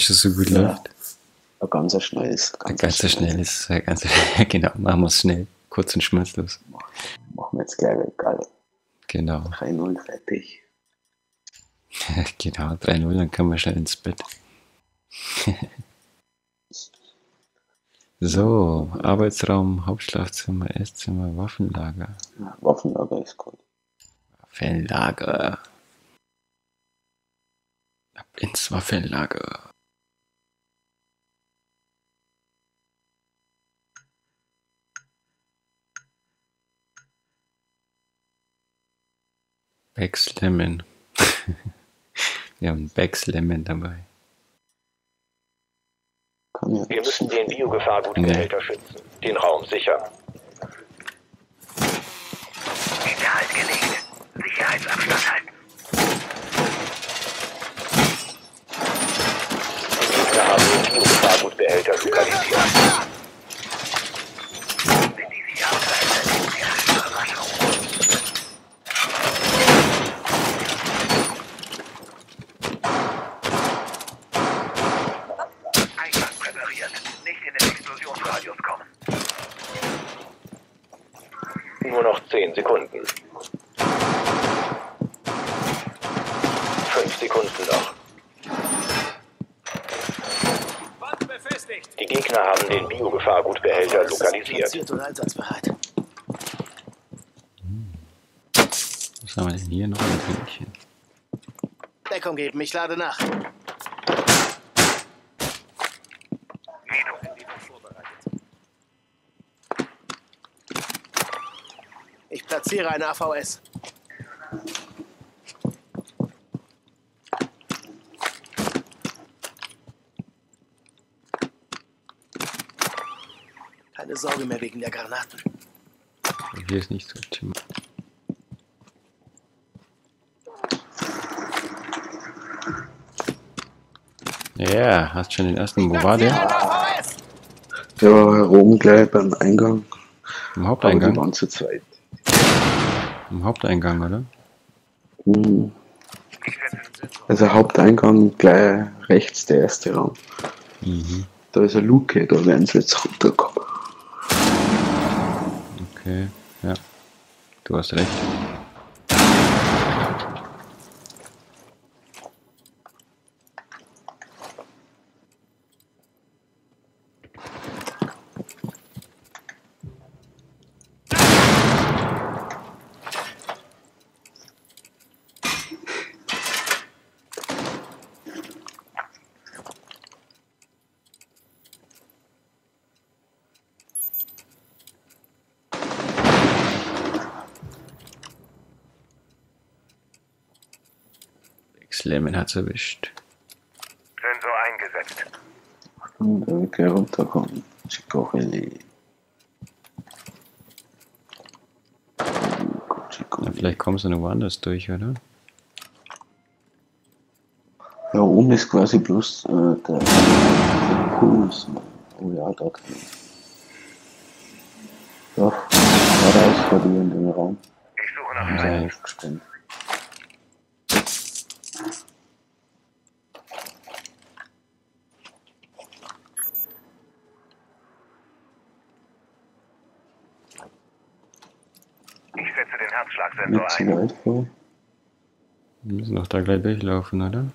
wenn schon so gut läuft. Ein ganzer schnelles. Genau, machen wir es schnell. Kurz und schmerzlos. Machen wir jetzt gleich egal. Genau. 3-0 fertig. Genau, 3-0, dann können wir schnell ins Bett. So, Arbeitsraum, Hauptschlafzimmer, Esszimmer, Waffenlager. Ja, Waffenlager ist gut. Waffenlager. Ab ins Waffenlager. Backslemon. Wir haben Backslemon dabei. Wir müssen den Biogefahrgutbehälter schützen. Den Raum sichern. Sicherheit gelegt. Sicherheitsabstand halten. Wir haben den Biogefahrgutbehälter lokalisiert. Nur noch 10 Sekunden. 5 Sekunden noch. Die Gegner haben den Biogefahrgutbehälter lokalisiert. Was haben wir denn hier noch? Ein Pünktchen. Deckung geben, ich lade nach. Platziere eine AVS. Keine Sorge mehr wegen der Granaten. Hier ist nicht so schlimm. Ja, hast schon den ersten. Wo war der? Der war oben gleich beim Eingang. Im Haupteingang? Wir waren zu zweit. Im Haupteingang, oder? Mhm. Also Haupteingang gleich rechts der erste Raum. Mhm. Da ist eine Luke, da werden sie jetzt runterkommen. Okay, ja. Du hast recht. Lemon hat's erwischt. Sensor eingesetzt. Und gleich runterkommen. Chicorelli. Vielleicht kommst du noch woanders durch, oder? Ja, oben ist quasi bloß der Kurs. Oh ja, da kann ich. Doch, da ist bei dir in dem Raum. Ich suche nach einem. Wir müssen doch da gleich durchlaufen, oder?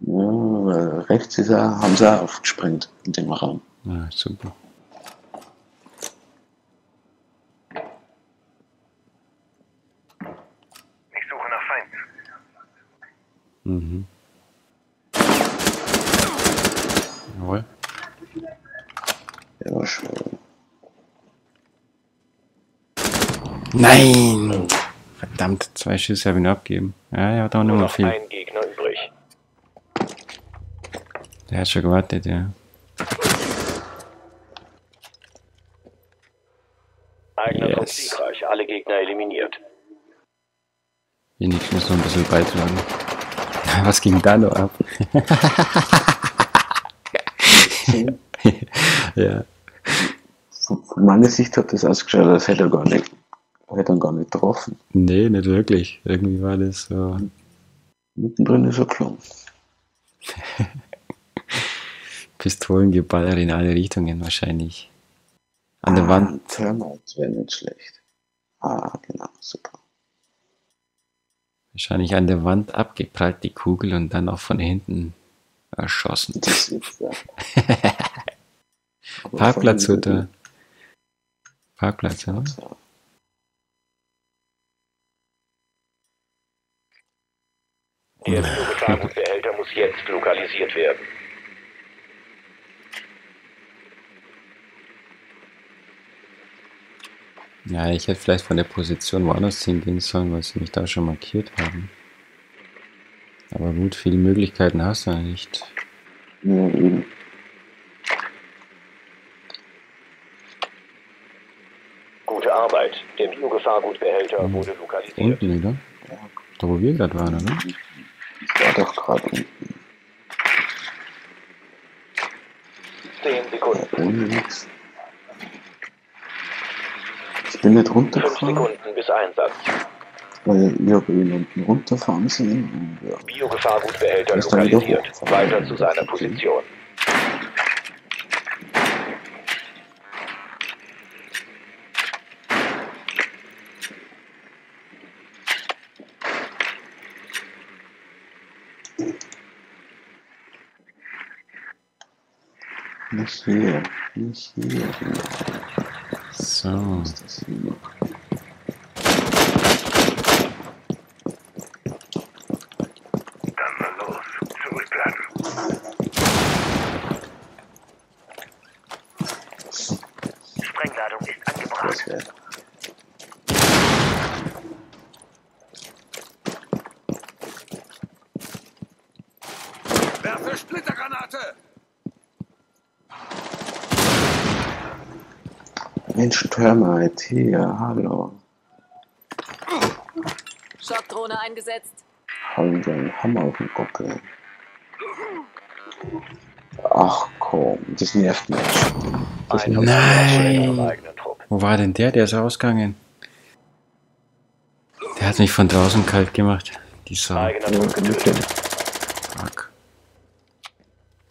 Ja, rechts ist er, haben sie auch aufgesprengt in dem Raum. Ja, super. Ich suche nach Feinden. Mhm. Jawohl. Ja, schön. Nein! Verdammt, 2 Schüsse habe ich nur abgegeben. Ja, er hat auch nur noch viel. Ein Gegner übrig. Der hat schon gewartet, ja. Eigener Kampf siegreich, alle Gegner eliminiert. Ich muss noch ein bisschen beitragen. Was ging da noch ab? Ja. Von meiner Sicht hat das ausgeschaut, als hätte er gar nicht. Hätte dann gar nicht getroffen. Nee, nicht wirklich. Irgendwie war das so. Mittendrin ist er klug. Pistolengeballer in alle Richtungen wahrscheinlich. An der Wand. Termites wäre nicht schlecht. Ah, genau, super. Wahrscheinlich an der Wand abgeprallt, die Kugel, und dann auch von hinten erschossen. Das ist ja. Parkplatz oder? Parkplatz, ja. Der Übertragungsbehälter muss jetzt lokalisiert werden. Ja, ich hätte vielleicht von der Position woanders hingehen sollen, weil sie mich da schon markiert haben. Aber gut, viele Möglichkeiten hast du ja nicht. Ja, eben. Gute Arbeit. Der Biogefahrgutbehälter wurde lokalisiert. Unten wieder? Ja. Da wo wir gerade waren, oder? Ich war doch gerade unten. 10 Sekunden. Ja, ich bin nicht runtergefahren. 5 Sekunden bis Einsatz. Weil wir haben ihn unten runterfahren sehen. Ja. Biogefahrgutbehälter lokalisiert. Weiter zu seiner Position. Nicht hier. Nicht hier. So. Was ist das hier? Termite hier, hallo. Schockdrohne eingesetzt. Haben wir einen Hammer auf dem Gockel. Ach komm, das nervt mich. Nein! Wo war denn der? Der ist rausgegangen. Der hat mich von draußen kalt gemacht. Die Sau. Fuck.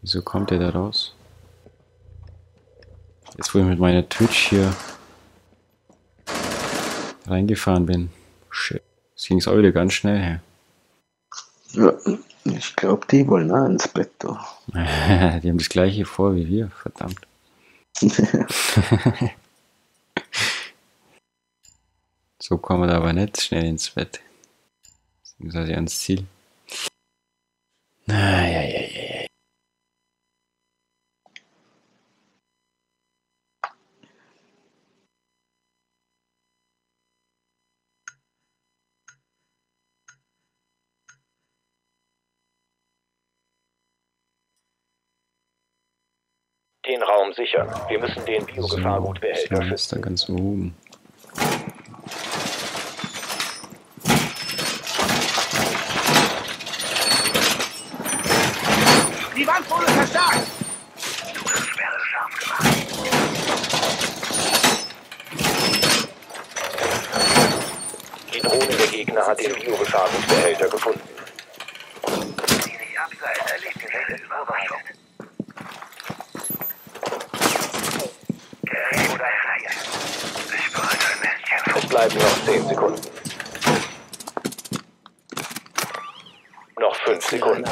Wieso kommt der da raus? Jetzt, wo ich mit meiner Twitch hier reingefahren bin. Shit. Jetzt ging es auch wieder ganz schnell her. Ja, ich glaube, die wollen auch ins Bett da. Die haben das gleiche vor wie wir, verdammt. So kommen wir da aber nicht schnell ins Bett. Das ist ja ans Ziel. Naja. Den Raum sichern. Wir müssen den Biogefahrgutbehälter schützen. Da ganz oben. Die Wand wurde verstärkt. Zugriffssperre scharf gemacht. Die Drohne der Gegner hat den Biogefahrgutbehälter gefunden. Die Abseil erlebt die Überwachung. Bleiben noch 10 Sekunden. Noch 5 Sekunden.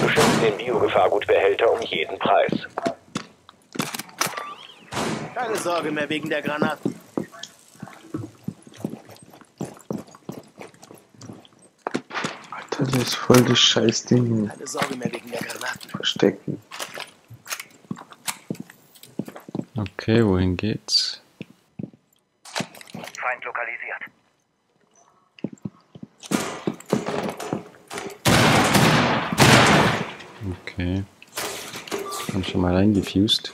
Beschützt den Biogefahrgutbehälter um jeden Preis. Keine Sorge mehr wegen der Granaten. Alter, das ist voll das Scheißding. Keine Sorge mehr wegen der Granaten. Verstecken. Okay, wohin geht's? Feind lokalisiert. Okay. Haben schon mal reingefused.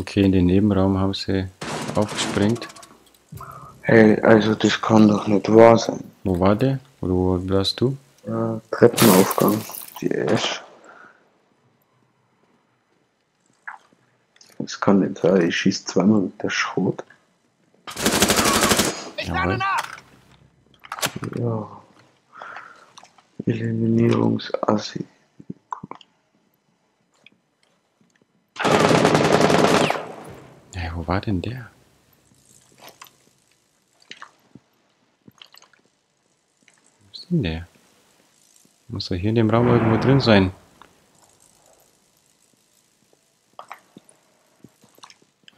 Okay, in den Nebenraum haben sie aufgesprengt. Hey, also das kann doch nicht wahr sein. Wo war der? Oder wo warst du? Treppenaufgang. Die Ash. Das kann nicht sein. Ich schieße zweimal mit der Schrot. Ich lade nach! Ja. Eliminierungsassi. Hey, wo war denn der? Wo ist denn der? Muss er hier in dem Raum irgendwo drin sein?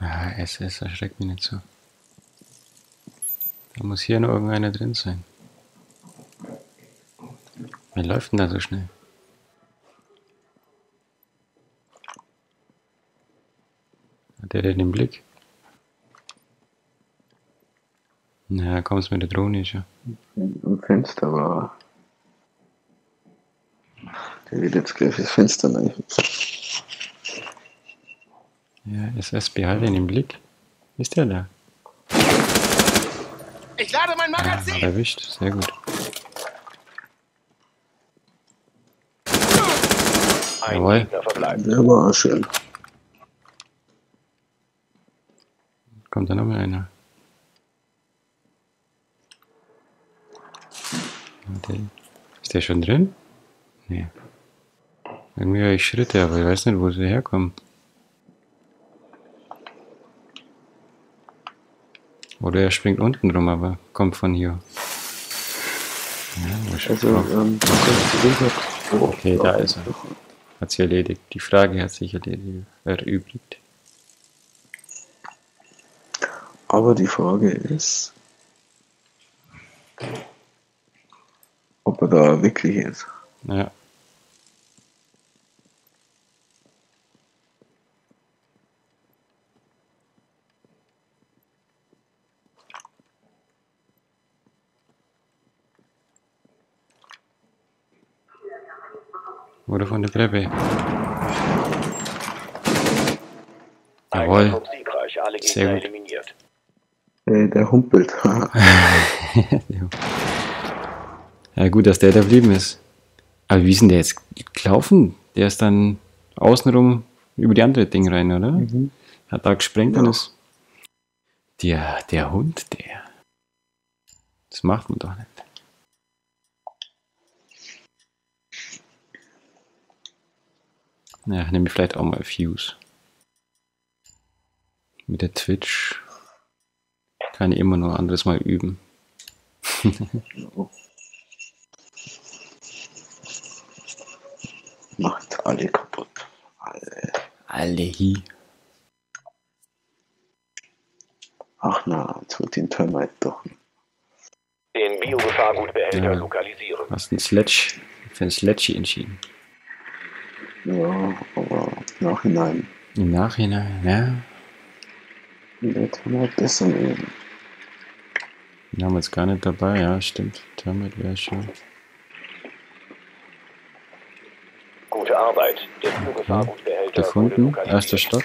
Ah, SS erschreckt mich nicht so. Da muss hier noch irgendeiner drin sein. Wer läuft denn da so schnell? Hat der denn den Blick? Na, kommst mit der Drohne schon. Im Fenster war. Der will jetzt gleich das Fenster rein. Ja, SS, behalte ihn im Blick. Ist der da? Ich lade mein Magazin! Ja, erwischt, sehr gut. Jawohl. Der war schön. Kommt da nochmal einer? Ist der schon drin? Nee. Irgendwie höre ich Schritte, aber ich weiß nicht, wo sie herkommen. Oder er springt unten rum, aber kommt von hier. Ja, also, okay, da ist er. Hat sich erledigt. Die Frage hat sich erledigt. Erübrigt. Aber die Frage ist, ob er da wirklich ist. Ja. Oder von der Treppe. Jawohl. Sehr gut. Der humpelt. Ja gut, dass der da geblieben ist. Aber wie ist denn der jetzt gelaufen? Der ist dann außenrum über die andere Ding rein, oder? Mhm. Hat da gesprengt und ist... Der Hund, der... Das macht man doch nicht. Ja, nehme ich vielleicht auch mal Fuse. Mit der Twitch kann ich immer nur ein anderes Mal üben. Macht alle kaputt. Alle hier. Ach na, jetzt wird den Termite doch. Den Biogefahrgutbehälter lokalisieren. Hast du für ein Sledge entschieden? Ja, aber im Nachhinein. Im Nachhinein, ja. Jetzt haben wir besser leben. Den haben wir jetzt gar nicht dabei, ja, stimmt. Damit wäre schön. Gute Arbeit. Ja, gefunden. Erster Stock.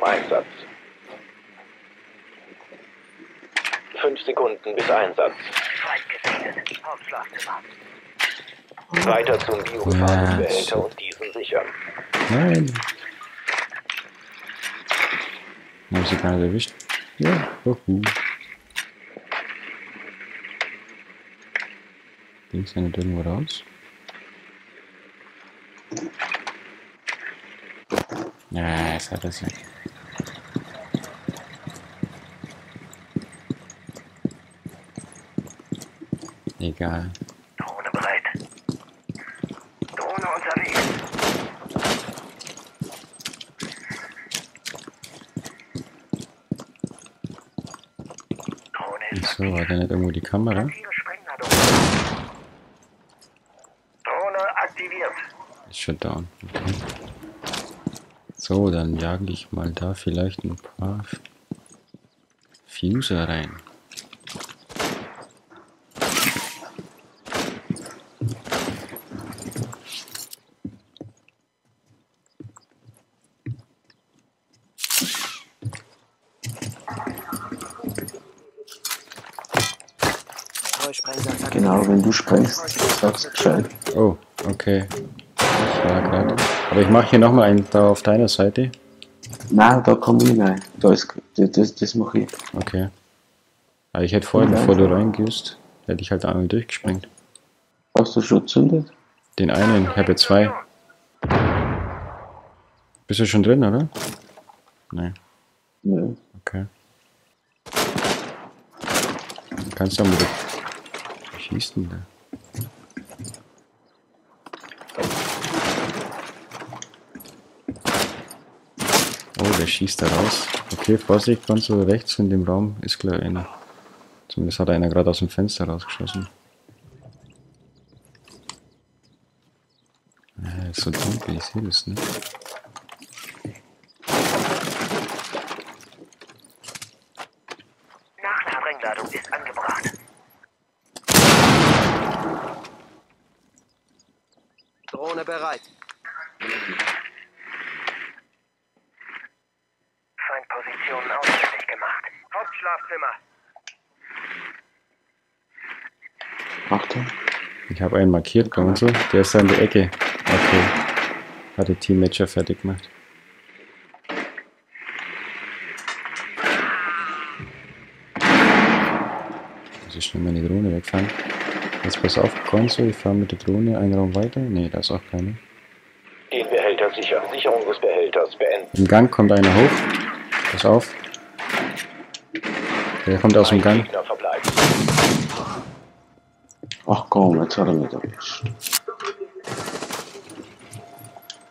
Einsatz. 5 Sekunden bis Einsatz. Weiter zum Biogefahrgutbehälter und diesen sichern. Nein. Haben sie gar nicht erwischt? Ja. Ging es ja nicht irgendwo raus? Ja, es hat das ja. Egal. Drohne bereit. Drohne unterwegs. Achso, war da nicht irgendwo die Kamera? Drohne aktiviert. Ist schon down. Okay. So, dann jage ich mal da vielleicht ein paar Diffuser rein. Genau, wenn du sprengst, sagst du Bescheid. Oh, okay. Ich war gerade. Aber ich mache hier nochmal einen da auf deiner Seite. Nein, da komme ich rein. Da ist, das mache ich. Okay. Aber ich hätte vorhin, bevor du reingehst, hätte ich halt einmal durchgesprengt. Hast du schon gezündet? Den einen, ich habe ja zwei. Bist du schon drin, oder? Nein. Nein. Okay. Kannst du mal schießt denn da? Oh, der schießt da raus. Okay, Vorsicht, ganz rechts in dem Raum ist klar einer. Zumindest hat einer gerade aus dem Fenster rausgeschossen. Ja, ist so dunkel, ich sehe das nicht. Nachladung ist angebracht. Drohne bereit. Feindpositionen ausfindig gemacht. Hauptschlafzimmer. Achtung. Ich habe einen markiert, komm so. Der ist da in der Ecke. Okay. Hat der Teammatcher fertig gemacht. Also schnell meine Drohne wegfahren. Jetzt pass auf, Konsul, ich fahre mit der Drohne einen Raum weiter. Ne, da ist auch keiner. Den Behälter sichern. Sicherung des Behälters beenden. Im Gang kommt einer hoch. Pass auf. Der kommt aus dem Gang. Ach komm, jetzt hat er mich erwischt.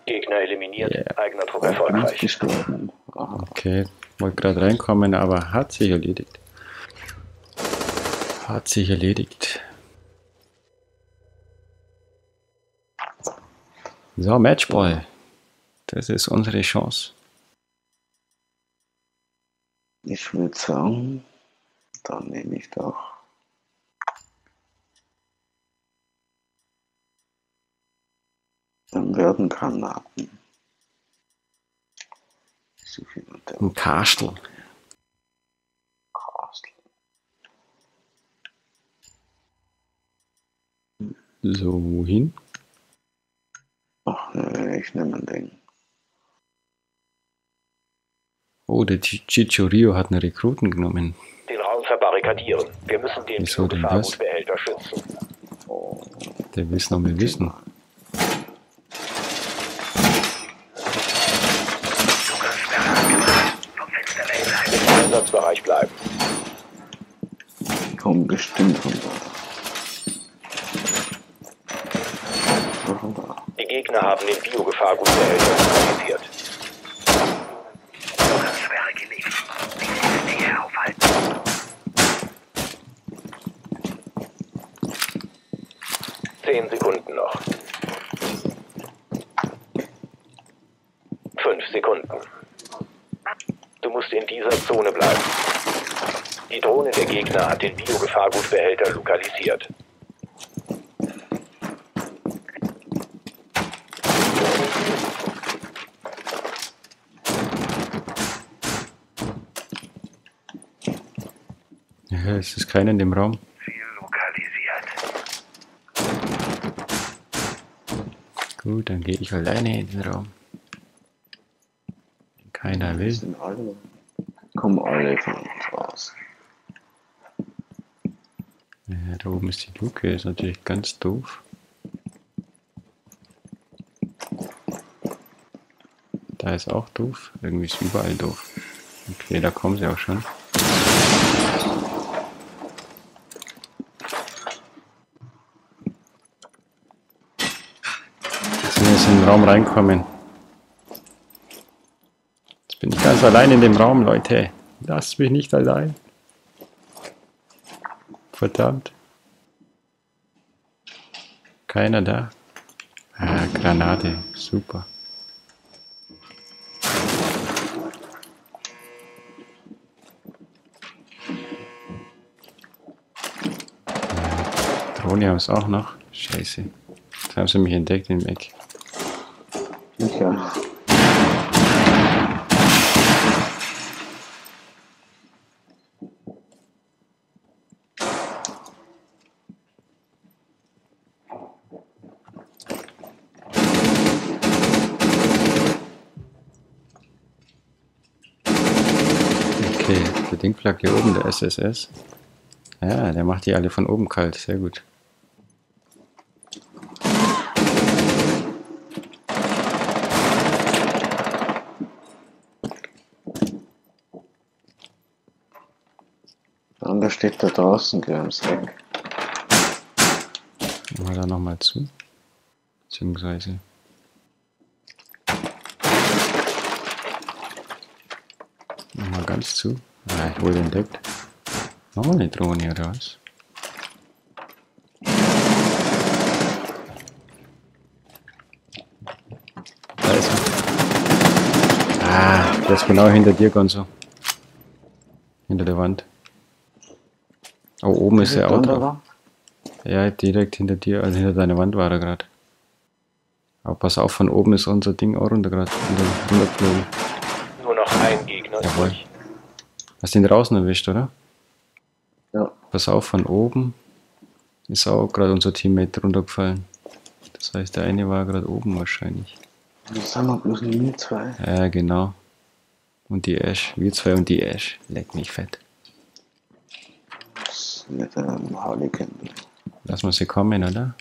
Gegner eliminiert, yeah. Eigener Druck erfolgreich. Okay, wollte gerade reinkommen, aber hat sich erledigt. Hat sich erledigt. So, Matchball. Das ist unsere Chance. Ich würde sagen, dann nehme ich doch. Dann werden Granaten. So viel unter. Ein Kastel. So, wohin? Ach, ne, ich nehme ein Ding. Oh, der Chichorio hat einen Rekruten genommen. Den Raum verbarrikadieren. Wir müssen den Gefahrgutbehälter schützen. Oh. Der will es noch mehr wissen. Im Einsatzbereich bleiben. Komm bestimmt runter. Die Gegner haben den Biogefahrgutbehälter neutralisiert. Schwere gelegt. Nicht näher aufhalten. Zehn Sekunden noch. 5 Sekunden. Du musst in dieser Zone bleiben. Die Drohne der Gegner hat den Biogefahrgutbehälter lokalisiert. Es ist keiner in dem Raum. Ziel lokalisiert. Gut, dann gehe ich alleine in den Raum. Keiner will. Kommen alle von uns raus. Ja, da oben ist die Luke, ist natürlich ganz doof. Da ist auch doof. Irgendwie ist überall doof. Okay, da kommen sie auch schon. In den Raum reinkommen. Jetzt bin ich ganz allein in dem Raum, Leute. Lasst mich nicht allein. Verdammt. Keiner da. Ah, Granate. Super. Hier haben es auch noch. Scheiße. Jetzt haben sie mich entdeckt im Eck. Okay. Okay, der Dingflag hier oben, der SSS. Ja, der macht die alle von oben kalt, sehr gut. Der andere steht da draußen, gleich am Sack. Machen wir da nochmal zu. Beziehungsweise. Nochmal ganz zu. Ah, ich wurde entdeckt. Noch eine Drohne oder was? Da ist er. Ah, der ist genau hinter dir, Gonzo. Hinter der Wand. Oh, oben ist der Auto. Ja, direkt hinter dir, also hinter deiner Wand war er gerade. Aber pass auf, von oben ist unser Ding auch runter gerade. Nur noch ein Gegner. Jawohl. Hast du ihn draußen erwischt, oder? Ja. Pass auf, von oben ist auch gerade unser Teammate runtergefallen. Das heißt, der eine war gerade oben wahrscheinlich. Das haben wir bloß nur wir zwei. Ja, genau. Und die Ash. Wir zwei und die Ash. Leck mich fett. Mit einem Harlequin. Lass mal sie kommen, oder?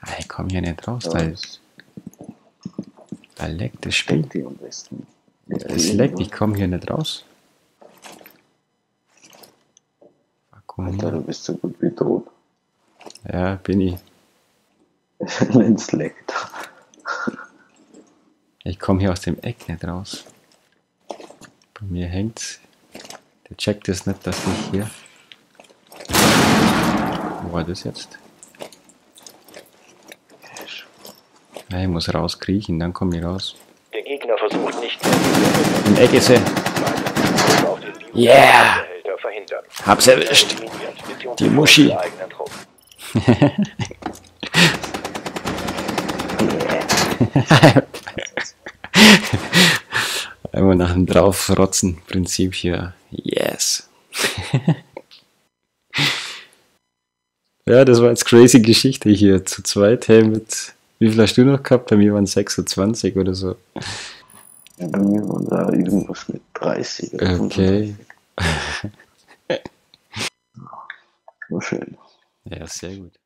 Ah, ich komm hier nicht raus. Ja, da leckt das Spiel. Am besten. Es leckt, ich komm hier nicht raus. Alter, du bist so gut wie tot. Ja, bin ich. Wenn's leckt. Ich komm hier aus dem Eck nicht raus. Bei mir hängt's. Der checkt es nicht, dass ich hier... Wo war das jetzt? Ja, ich muss rauskriechen, dann komm ich raus. Der Gegner versucht nicht mehr. Im Eck ist er. Yeah! Hab's erwischt. Die Muschi. Einmal nach dem Draufrotzen-Prinzip hier. Yes. Ja, das war jetzt crazy Geschichte hier zu zweit. Hey, mit wie viel hast du noch gehabt? Bei mir waren es 26 oder so. Ja, bei mir waren da irgendwas mit 30. Oder okay. 35. War schön. Ja, sehr gut.